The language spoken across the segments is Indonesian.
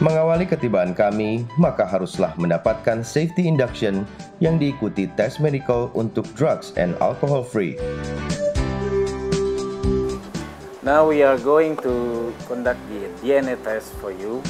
Mengawali ketibaan kami, maka haruslah mendapatkan safety induction yang diikuti tes medical untuk drugs and alcohol free. Now we are going to conduct the DNA test for you.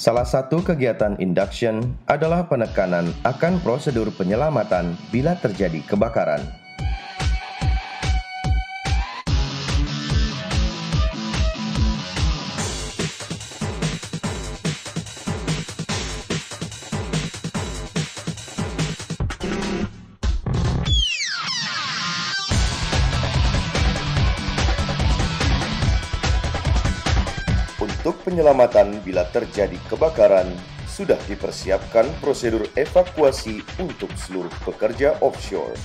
Salah satu kegiatan induction adalah penekanan akan prosedur penyelamatan bila terjadi kebakaran. Untuk penyelamatan bila terjadi kebakaran, sudah dipersiapkan prosedur evakuasi untuk seluruh pekerja offshore.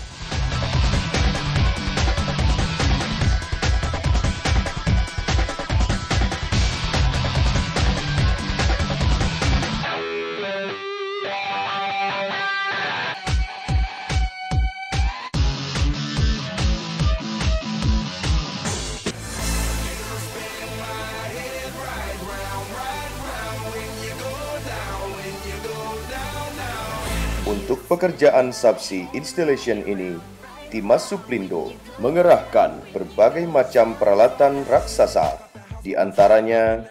Untuk pekerjaan Subsea Installation ini, Timas Suplindo mengerahkan berbagai macam peralatan raksasa, di antaranya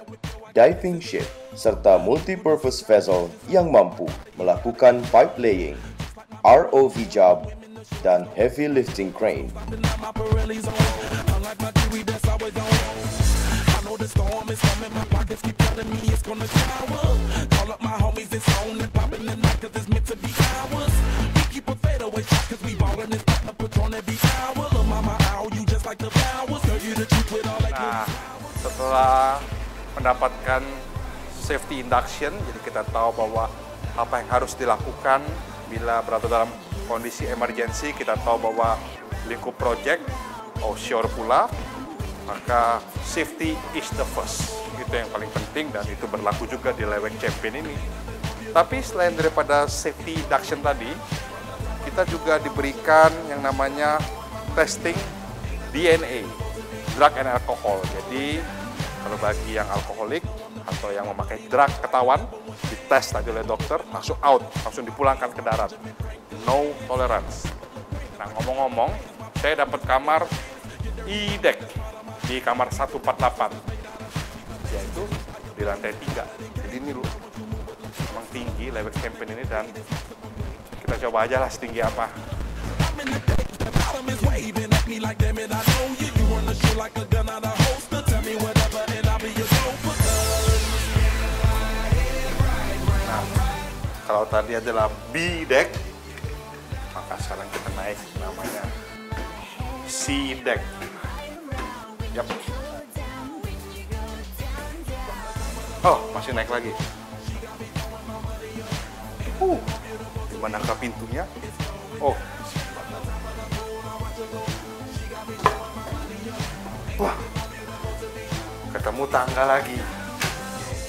diving ship serta multipurpose vessel yang mampu melakukan pipe laying, ROV job, dan heavy lifting crane. Nah, setelah mendapatkan safety induction, jadi kita tahu bahwa apa yang harus dilakukan bila berada dalam kondisi emergency. Kita tahu bahwa lingkup project offshore pula, maka safety is the first. Itu yang paling penting dan itu berlaku juga di Lewek Champion ini. Tapi selain daripada safety induction tadi, kita juga diberikan yang namanya testing DNA. Drug and alcohol. Jadi kalau bagi yang alkoholik atau yang memakai drug ketahuan, dites tadi oleh dokter, langsung out, langsung dipulangkan ke darat. No tolerance. Nah, ngomong-ngomong, saya dapat kamar E-deck di kamar 148, yaitu di lantai 3. Jadi ini loh, memang tinggi Lewek Champion ini dan kita coba aja lah setinggi apa. Like a gun out of holster, tell me whatever and I'll be your sofa. Nah, kalau tadi adalah B deck, maka sekarang kita naik namanya C deck. Yap. Oh, masih naik lagi. Dimanakah pintunya? Oh. Wah, ketemu tangga lagi.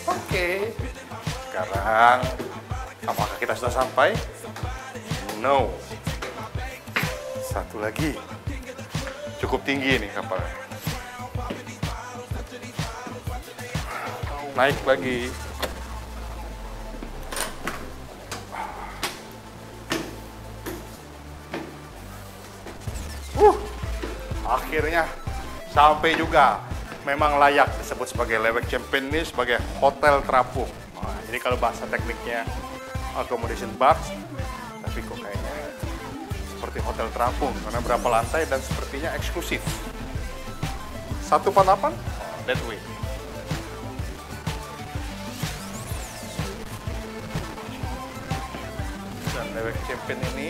Oke. Sekarang, apakah kita sudah sampai? No. Satu lagi. Cukup tinggi ini kapalnya. Naik lagi. Akhirnya sampai juga. Memang layak disebut sebagai Lewek Champion ini sebagai hotel terapung. Nah, jadi kalau bahasa tekniknya accommodation box, tapi kok kayaknya seperti hotel terapung karena berapa lantai dan sepertinya eksklusif. 148 that way. Dan Lewek Champion ini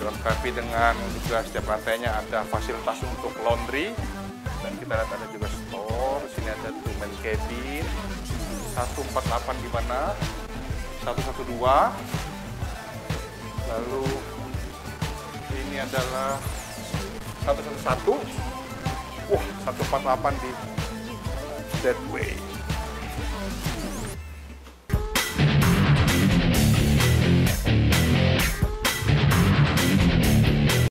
dilengkapi dengan juga setiap lantainya ada fasilitas untuk laundry, dan kita lihat ada juga store. Sini ada 2 main cabin, 148 di mana, 112. Lalu ini adalah 111. Wah, 148 di that way.